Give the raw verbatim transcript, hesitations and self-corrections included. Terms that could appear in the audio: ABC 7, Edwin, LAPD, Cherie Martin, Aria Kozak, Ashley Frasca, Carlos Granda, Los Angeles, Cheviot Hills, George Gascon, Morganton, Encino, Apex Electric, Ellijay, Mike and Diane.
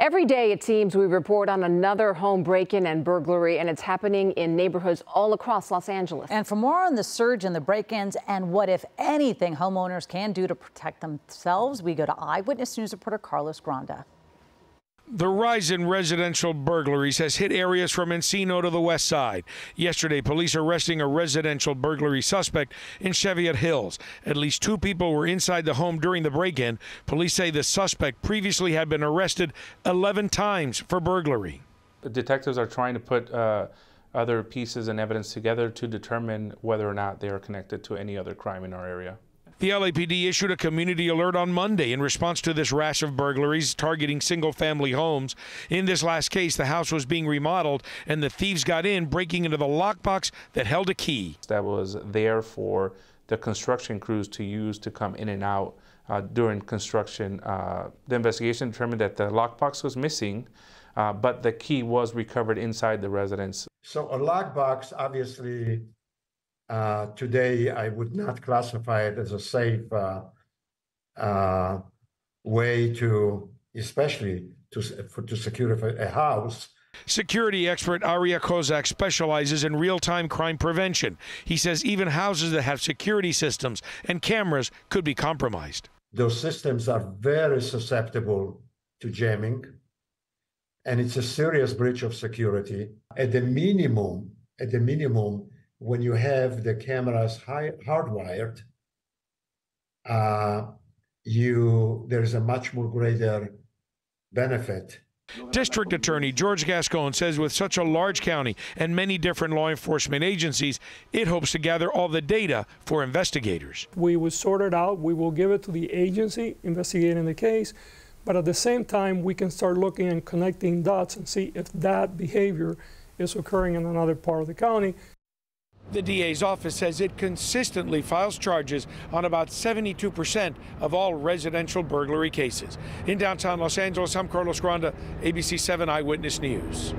Every day, it seems, we report on another home break-in and burglary, and it's happening in neighborhoods all across Los Angeles. And for more on the surge in the break-ins and what, if anything, homeowners can do to protect themselves, we go to Eyewitness News reporter Carlos Granda. The rise in residential burglaries has hit areas from Encino to the west side. Yesterday, police arresting a residential burglary suspect in Cheviot Hills. At least two people were inside the home during the break-in. Police say the suspect previously had been arrested eleven times for burglary. The detectives are trying to put uh, other pieces and evidence together to determine whether or not they are connected to any other crime in our area. The L A P D issued a community alert on Monday in response to this rash of burglaries targeting single-family homes. In this last case, the house was being remodeled, and the thieves got in, breaking into the lockbox that held a key. That was there for the construction crews to use to come in and out uh, during construction. Uh, the investigation determined that the lockbox was missing, uh, but the key was recovered inside the residence. So a lockbox, obviously, Uh, today, I would not classify it as a safe uh, uh, way to, especially to, for, to secure a house. Security expert Aria Kozak specializes in real-time crime prevention. He says even houses that have security systems and cameras could be compromised. Those systems are very susceptible to jamming, and it's a serious breach of security. At the minimum, at the minimum, when you have the cameras high, hardwired, uh, you there is a much more greater benefit. District Attorney George Gascon says with such a large county and many different law enforcement agencies, it hopes to gather all the data for investigators. We will sort it out. We will give it to the agency investigating the case. But at the same time, we can start looking and connecting dots and see if that behavior is occurring in another part of the county. The D A's office says it consistently files charges on about seventy-two percent of all residential burglary cases. In downtown Los Angeles, I'm Carlos Granda, A B C seven Eyewitness News.